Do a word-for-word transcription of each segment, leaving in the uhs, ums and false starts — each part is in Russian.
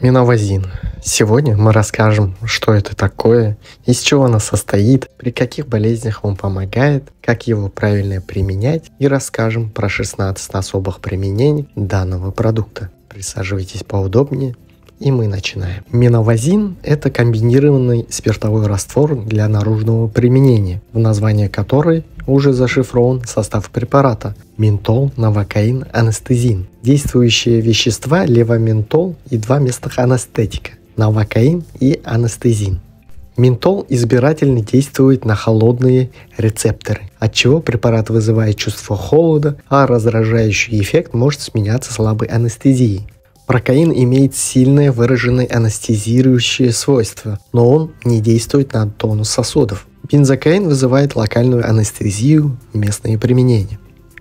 Миновазин. Сегодня мы расскажем, что это такое, из чего она состоит, при каких болезнях он помогает, как его правильно применять и расскажем про шестнадцать особых применений данного продукта. Присаживайтесь поудобнее и мы начинаем. Миновазин – это комбинированный спиртовой раствор для наружного применения, в названии которой уже зашифрован состав препарата – ментол, новокаин, анестезин. Действующие вещества – левоментол и два местных анестетика – новокаин и анестезин. Ментол избирательно действует на холодные рецепторы, отчего препарат вызывает чувство холода, а раздражающий эффект может сменяться слабой анестезией. Прокаин имеет сильное выраженное анестезирующее свойство, но он не действует на тонус сосудов. Бензокаин вызывает локальную анестезию, местные применения.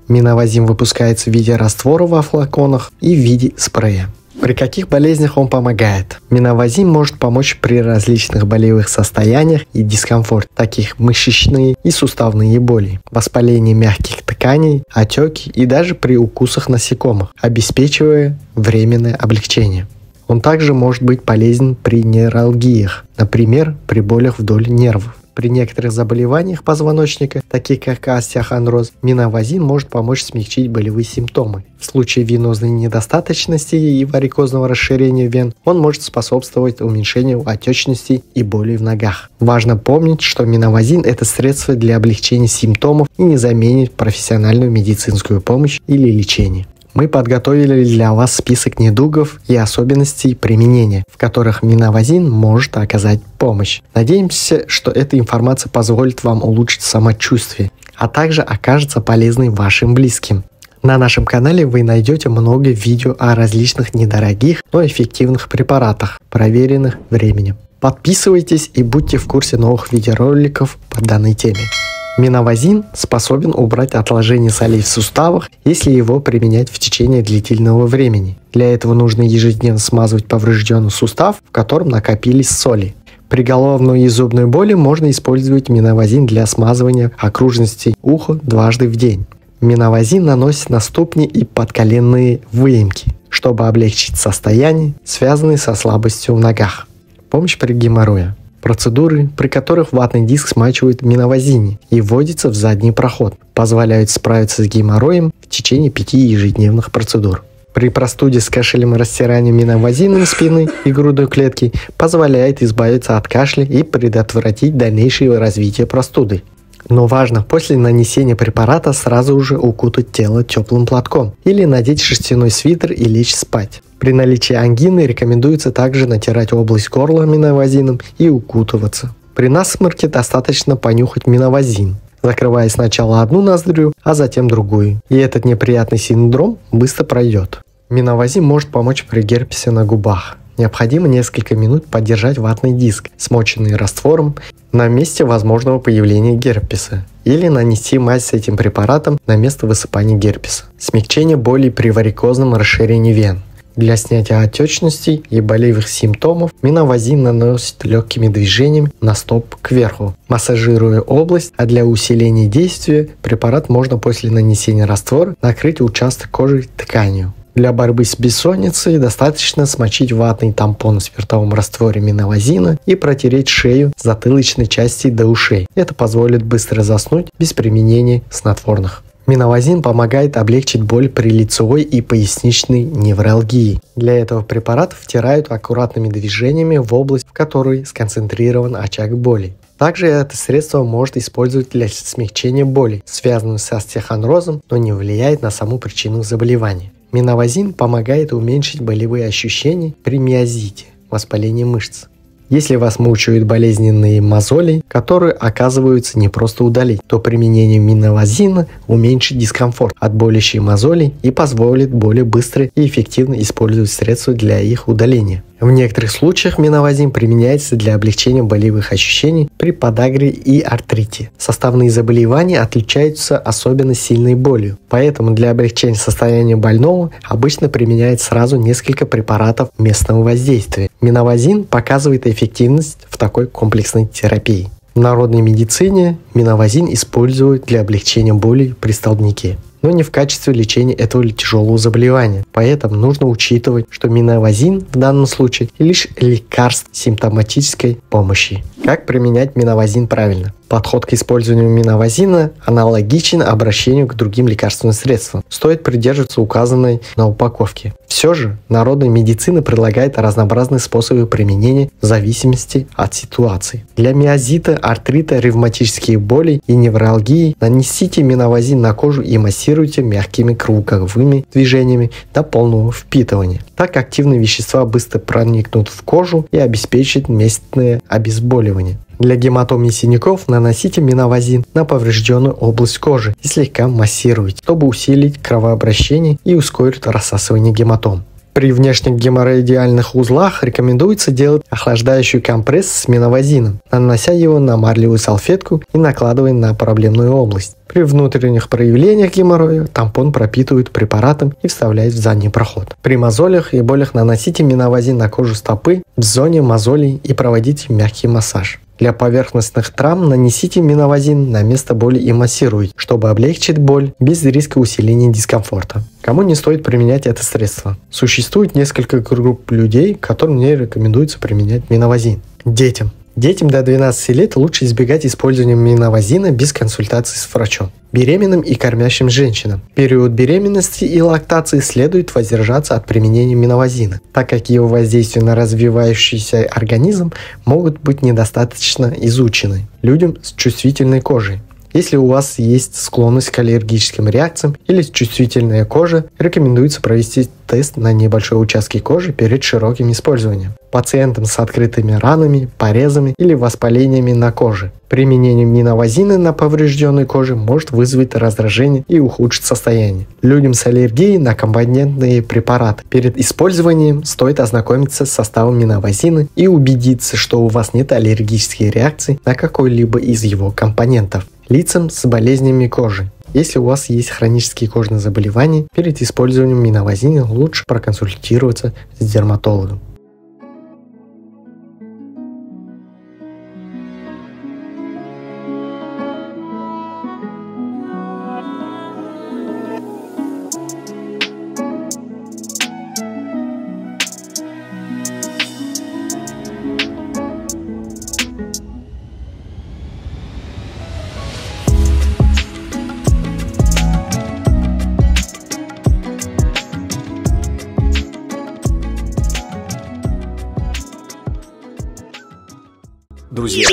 Миновазин выпускается в виде раствора во флаконах и в виде спрея. При каких болезнях он помогает? Миновазин может помочь при различных болевых состояниях и дискомфорте, таких мышечные и суставные боли, воспаление мягких тканей, отеки и даже при укусах насекомых, обеспечивая временное облегчение. Он также может быть полезен при невралгиях, например, при болях вдоль нервов. При некоторых заболеваниях позвоночника, таких как остеохондроз, миновазин может помочь смягчить болевые симптомы. В случае венозной недостаточности и варикозного расширения вен, он может способствовать уменьшению отечности и боли в ногах. Важно помнить, что миновазин – это средство для облегчения симптомов и не заменит профессиональную медицинскую помощь или лечение. Мы подготовили для вас список недугов и особенностей применения, в которых миновазин может оказать помощь. Надеемся, что эта информация позволит вам улучшить самочувствие, а также окажется полезной вашим близким. На нашем канале вы найдете много видео о различных недорогих, но эффективных препаратах, проверенных временем. Подписывайтесь и будьте в курсе новых видеороликов по данной теме. Миновазин способен убрать отложение солей в суставах, если его применять в течение длительного времени. Для этого нужно ежедневно смазывать поврежденный сустав, в котором накопились соли. При головной и зубной боли можно использовать миновазин для смазывания окружностей уха дважды в день. Миновазин наносит на ступни и подколенные выемки, чтобы облегчить состояние, связанные со слабостью в ногах. Помощь при геморрое. Процедуры, при которых ватный диск смачивают в миновазине и вводится в задний проход, позволяют справиться с геморроем в течение пяти ежедневных процедур. При простуде с кашлем и растиранием миновазином спины и грудной клетки позволяет избавиться от кашля и предотвратить дальнейшее развитие простуды. Но важно после нанесения препарата сразу же укутать тело теплым платком или надеть шерстяной свитер и лечь спать. При наличии ангины рекомендуется также натирать область горла миновазином и укутываться. При насморке достаточно понюхать миновазин, закрывая сначала одну ноздрю, а затем другую, и этот неприятный синдром быстро пройдет. Миновазин может помочь при герпесе на губах. Необходимо несколько минут подержать ватный диск, смоченный раствором, на месте возможного появления герпеса или нанести мазь с этим препаратом на место высыпания герпеса. Смягчение боли при варикозном расширении вен. Для снятия отечностей и болевых симптомов миновазин наносит легкими движениями на стоп кверху, массажируя область, а для усиления действия препарат можно после нанесения раствора накрыть участок кожи тканью. Для борьбы с бессонницей достаточно смочить ватный тампон в спиртовом растворе миновазина и протереть шею с затылочной части до ушей. Это позволит быстро заснуть без применения снотворных. Миновазин помогает облегчить боль при лицевой и поясничной невралгии. Для этого препарат втирают аккуратными движениями в область, в которой сконцентрирован очаг боли. Также это средство может использовать для смягчения боли, связанной с остеохондрозом, но не влияет на саму причину заболевания. Миновазин помогает уменьшить болевые ощущения при миозите, воспалении мышц. Если вас мучают болезненные мозоли, которые оказываются не просто удалить, то применение миновазина уменьшит дискомфорт от болящей мозоли и позволит более быстро и эффективно использовать средства для их удаления. В некоторых случаях миновазин применяется для облегчения болевых ощущений при подагре и артрите. Составные заболевания отличаются особенно сильной болью, поэтому для облегчения состояния больного обычно применяют сразу несколько препаратов местного воздействия. Миновазин показывает эффективность в такой комплексной терапии. В народной медицине миновазин используют для облегчения боли при столбняке. но не в качестве лечения этого тяжелого заболевания. Поэтому нужно учитывать, что миновазин в данном случае лишь лекарство симптоматической помощи. Как применять миновазин правильно? Подход к использованию миновазина аналогичен обращению к другим лекарственным средствам. Стоит придерживаться указанной на упаковке. Все же народная медицина предлагает разнообразные способы применения в зависимости от ситуации. Для миозита, артрита, ревматических болей и невралгии нанесите миновазин на кожу и массируйте мягкими круговыми движениями до полного впитывания. Так активные вещества быстро проникнут в кожу и обеспечат местное обезболивание. Для гематом и синяков наносите миновазин на поврежденную область кожи и слегка массируйте, чтобы усилить кровообращение и ускорить рассасывание гематом. При внешних геморроидальных узлах рекомендуется делать охлаждающий компресс с миновазином, нанося его на марлевую салфетку и накладывая на проблемную область. При внутренних проявлениях геморроя тампон пропитывают препаратом и вставляют в задний проход. При мозолях и болях наносите миновазин на кожу стопы в зоне мозолей и проводите мягкий массаж. Для поверхностных травм нанесите миновазин на место боли и массируйте, чтобы облегчить боль без риска усиления дискомфорта. Кому не стоит применять это средство? Существует несколько групп людей, которым не рекомендуется применять миновазин. Детям. Детям до двенадцати лет лучше избегать использования миновазина без консультации с врачом. Беременным и кормящим женщинам. В период беременности и лактации следует воздержаться от применения миновазина, так как его воздействие на развивающийся организм могут быть недостаточно изучены людям с чувствительной кожей. Если у вас есть склонность к аллергическим реакциям или чувствительная кожа, рекомендуется провести тест на небольшой участке кожи перед широким использованием. Пациентам с открытыми ранами, порезами или воспалениями на коже. Применение миновазина на поврежденной коже может вызвать раздражение и ухудшить состояние. Людям с аллергией на компонентные препараты. Перед использованием стоит ознакомиться с составом миновазина и убедиться, что у вас нет аллергических реакций на какой-либо из его компонентов. Лицам с болезнями кожи. Если у вас есть хронические кожные заболевания, перед использованием миновазина лучше проконсультироваться с дерматологом. Друзья,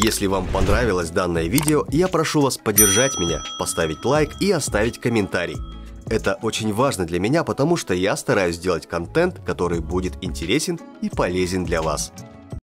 если вам понравилось данное видео, я прошу вас поддержать меня, поставить лайк и оставить комментарий. Это очень важно для меня, потому что я стараюсь делать контент, который будет интересен и полезен для вас.